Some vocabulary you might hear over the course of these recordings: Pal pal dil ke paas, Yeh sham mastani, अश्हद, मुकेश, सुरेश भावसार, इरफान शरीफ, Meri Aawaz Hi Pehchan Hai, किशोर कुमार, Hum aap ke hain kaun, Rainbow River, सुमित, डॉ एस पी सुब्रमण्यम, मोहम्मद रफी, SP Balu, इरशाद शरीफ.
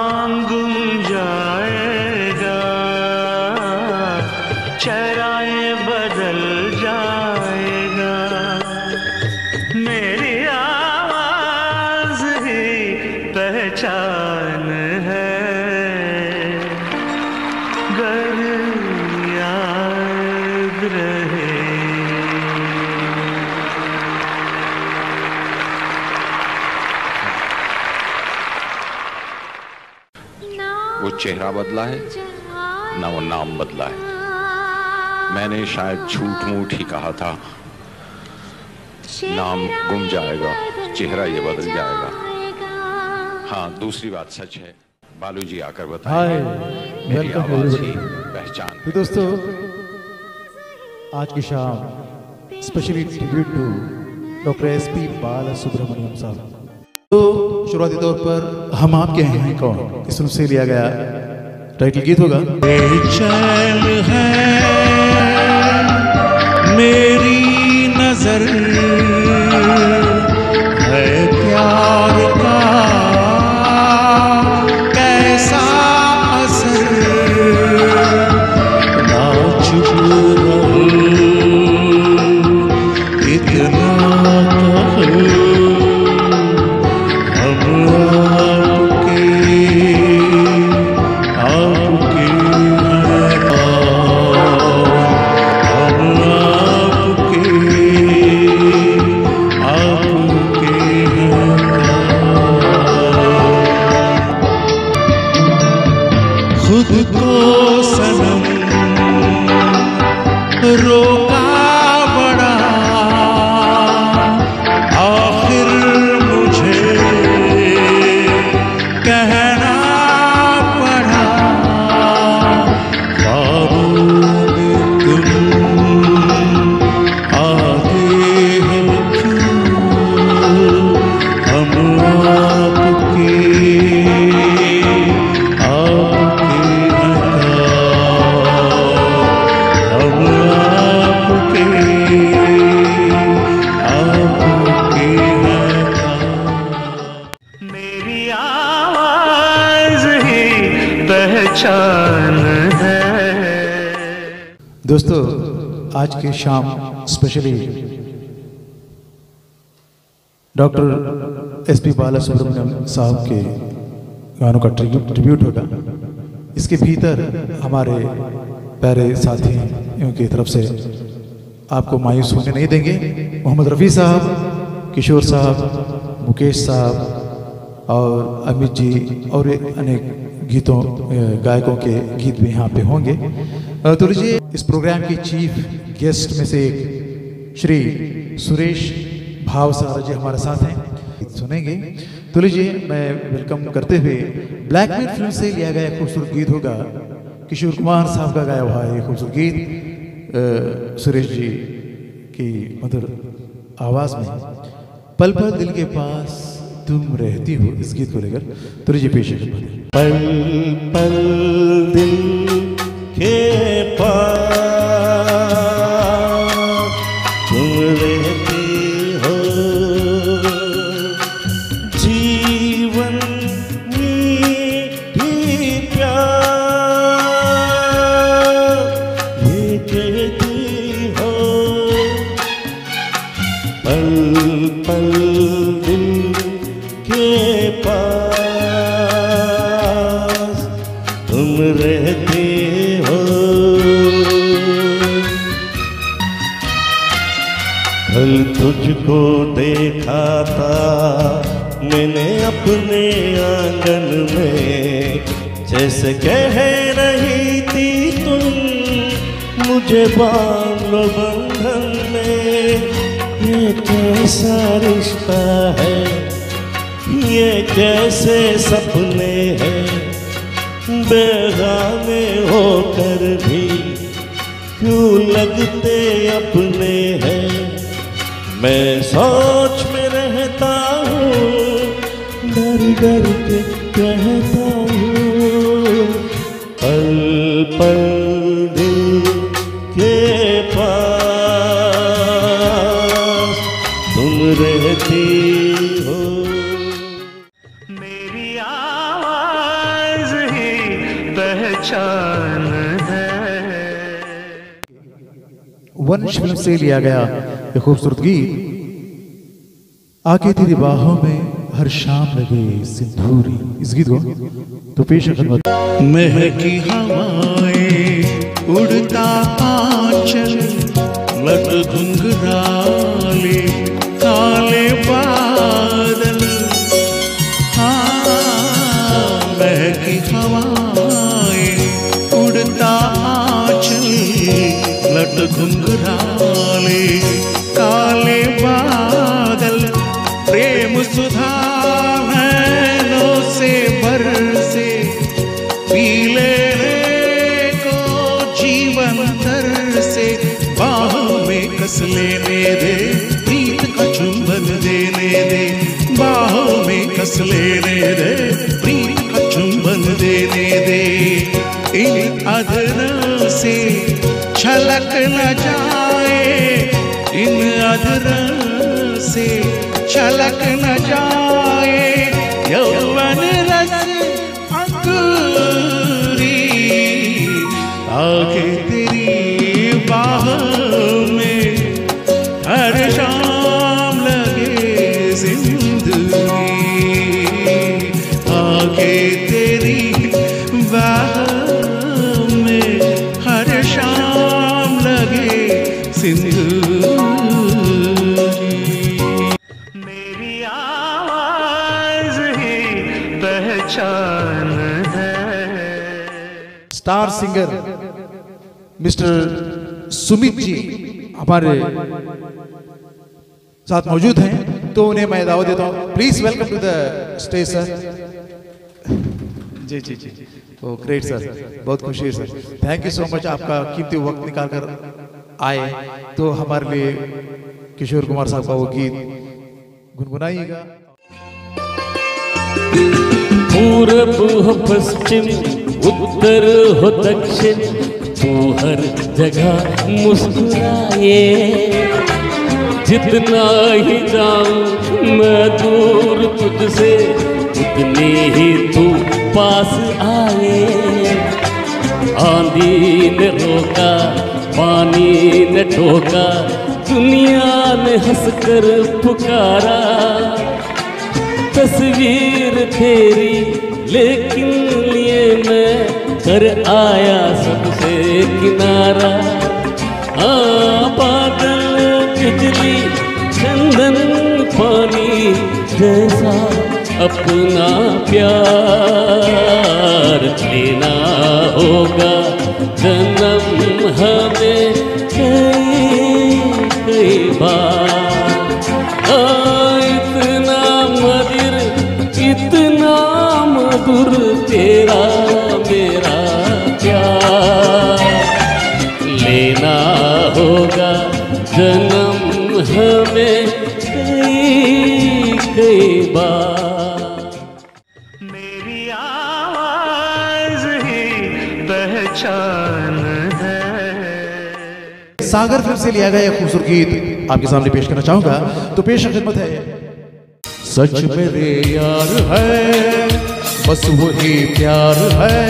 जहां गुम जाएगा, चेहराए बदल जाएगा, मेरी आवाज ही पहचान है। घर याद रहे। वो चेहरा बदला है ना वो नाम बदला है। मैंने शायद झूठ मूठ ही कहा था, नाम गुम जाएगा, चेहरा ये बदल जाएगा। हाँ, दूसरी बात सच है, बालू जी आकर बताए मेरी आवाज ही पहचान। तो दोस्तों, आज की शाम स्पेशली ट्रिब्यूट टू डॉ एस पी सुब्रमण्यम साहब। तो शुरुआती तौर पर हम आपके हैं कौन, इस फिल्म से लिया गया टाइटल गीत होगा। बेचैन है मेरी नजर है प्यार का कैसा असर, ना चुप रहूं इतना कहूं है। दोस्तों, आज की शाम specially doctor S P Subramaniam साहब के गानों का ट्रिब्यूट होगा। इसके भीतर हमारे प्यारे साथी उनकी तरफ से आपको मायूस होने नहीं देंगे। मोहम्मद रफी साहब, किशोर साहब, मुकेश साहब और अमित जी और अनेक गीतों गायकों के गीत भी यहाँ पे होंगे। तो लीजिए, इस प्रोग्राम की चीफ गेस्ट में से एक श्री सुरेश भावसार जी हमारे साथ हैं, सुनेंगे। तो लीजिए, मैं वेलकम करते हुए ब्लैकमेल फिल्म से लिया गया खूबसूरत गीत होगा। किशोर कुमार साहब का गाया हुआ है खूबसूरत गीत सुरेश जी की मधुर आवाज़ में। पल पल दिल के पास तुम रहती हो, इस गीत को लेकर तो लीजिए पेश है। पल पल दिल के पास तुम रहती हो, जीवन मीठी प्यार ये कहती हो। पल पल दिल के पास रहते हो, कल तुझको देखा था मैंने अपने आंगन में, जैसे कह रही थी तुम मुझे बांधो बंधन में। ये कैसा रिश्ता है, ये कैसे सपने हैं, बेगाने होकर भी क्यों लगते अपने हैं। मैं सोच में रहता हूँ, डर डर के कहता हूँ। पल पल दिल के पास तुम रहती हो, मेरी आवाज पहचान है। वंश फिल्म से लिया गया ये खूबसूरत गीत। आके तेरी बाहों में हर शाम लगे सिंधूरी, इस गीत को तो पेश है। महकी हवाएं उड़ता आंचल लग घुंघराले काले बादल, हाँ महकी हवाएं उड़ता आंचल लग घुंघराले काले बादल, प्रेम सुधा नैनों से बरसे पीले को जीवन दर से, बाहों में कस लेने दे प्रीत का चुंबन देने दे, बाहों में कस लेने दे प्रीत का चुंबन देने दे, इन अधरों से छलक न जाए, इन अधरों से छलक न जाए यौवन रस अंकुरी। आके तेरी बाहों में हर शाम लगे जिंदगी, आके तेरी बाहों में हर शाम लगे जिंदगी। Star singer mister सुमित ji हमारे साथ मौजूद हैं, तो उन्हें मैं दावत देता हूं। Please welcome to the stage sir. जी जी जी ओ ग्रेट सर, बहुत खुशी है sir, thank you so much. आपका कीमती वक्त निकालकर आए तो हमारे लिए किशोर कुमार साहब का वो गीत गुनगुनाइएगा। पूरब हो पश्चिम, उत्तर हो दक्षिण, तू हर जगह मुस्कुराए। जितना ही जाऊं मैं दूर तुझसे, उतनी ही तू पास आए। आंधी ने रोका, पानी ने ठोका, दुनिया ने हंसकर पुकारा। तस्वीर फेरी लेकिन लिए मैं कर आया सबसे किनारा। हाँ बादल बिजली चंदन पानी जैसा अपना प्यार लेना होगा। जन्म हमें कई कई बार, इतना मधुर तेरा मेरा प्यार लेना होगा। जन्म हमें कई कई बार, मेरी आवाज ही पहचान है। सागर फिल्म से लिया गया खूबसूरत गीत आपके सामने पेश करना चाहूंगा, तो पेश खिदमत है। सच मेरे यार है बस वही प्यार है,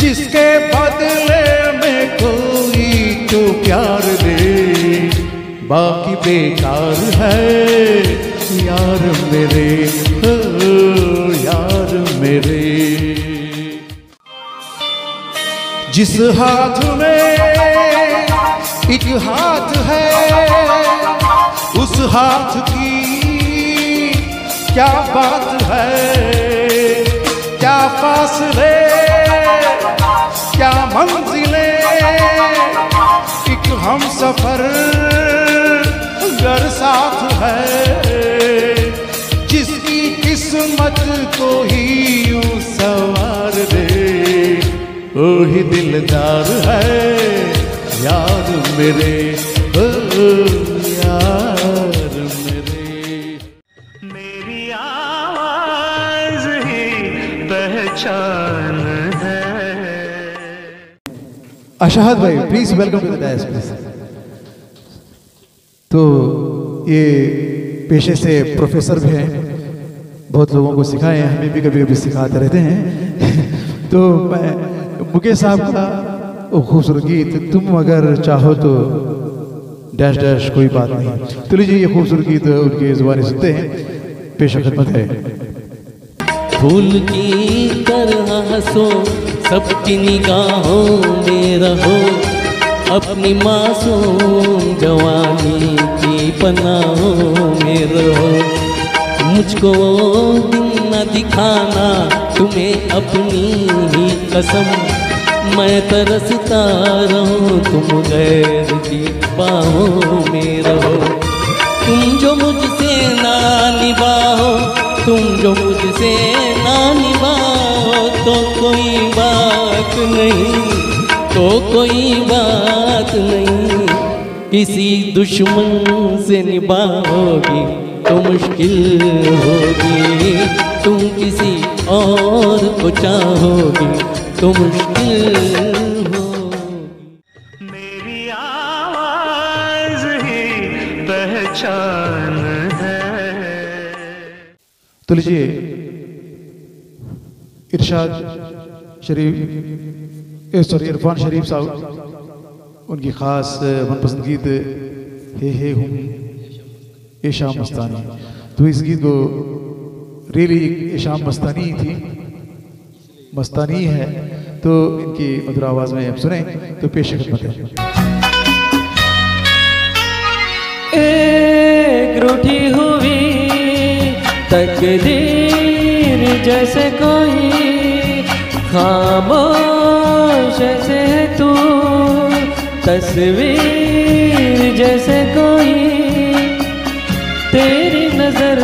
जिसके बदले में कोई तो प्यार दे, बाकी बेकार है यार मेरे, यार मेरे। जिस हाथ में एक हाथ है, उस हाथ की क्या बात है, क्या फासले क्या मंजिले, एक हम सफर गर साथ है, जिसकी किस्मत को ही यूं सवार दे, वो ही दिलदार है यार मेरे, ओ यार मेरे। अश्हद भाई please welcome to the S P. तो ये पेशे से प्रोफेसर भी हैं, बहुत लोगों को सिखाए हैं, हमें भी कभी कभी सिखाते रहते हैं। तो मैं मुकेश साहब का खूबसूरत गीत तुम अगर चाहो तो डैश डैश कोई बात नहीं। तो लीजिए ये खूबसूरत गीत उनकी जुबानी सुनते हैं, पेश खिदमत है। फूल की तरह हंसो सबकी निगाहों में रहो, अपनी मासूम जवानी की पनाहों में रहो। मुझको दिन न दिखाना तुम्हें अपनी ही कसम, मैं तरसता रहूं तुम गैर की बाहों में रहो। तुम जो मुझसे ना निभाओ, तुम जो मुझसे ना निभाओ तो कोई बात नहीं, तो कोई बात नहीं। किसी दुश्मन से निभाओगी तो मुश्किल होगी, तुम किसी और को चाहोगी तो मुश्किल होगी। मेरी आवाज़ ही पहचान है। तो लीजिए इरशाद शरीफ सॉरी इरफान शरीफ साहब, उनकी खास मनपसंद गीत हे हम ए शाम मस्तानी। तो इस गीत को रियली ए शाम मस्तानी थी, मस्तानी है, तो इनकी मधुर आवाज़ में आप सुने तो पेश खिदमत है। एक रूठी हुई तकदीर जैसे कोई खामोश जैसे तू, तस्वीर जैसे कोई तेरी नजर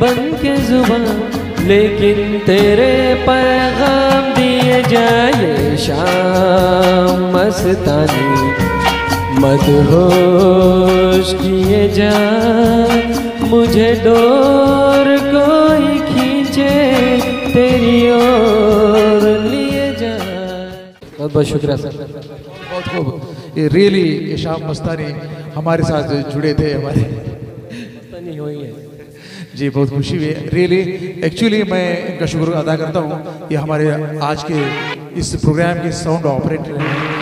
बन के जुबान, लेकिन तेरे पैगाम दिए जाए शाम मस्तानी। मदहोश किए जा मुझे डोर कोई खींचे तेरी ओर। बहुत बहुत शुक्रिया सर, बहुत खूब। ये रियली ये शाम मस्तानी हमारे साथ जुड़े थे, हमारे मस्तानी हुई है जी, बहुत खुशी हुई है रियली। एक्चुअली मैं इनका शुक्र अदा करता हूँ, ये हमारे आज के इस प्रोग्राम के साउंड ऑपरेटर हैं।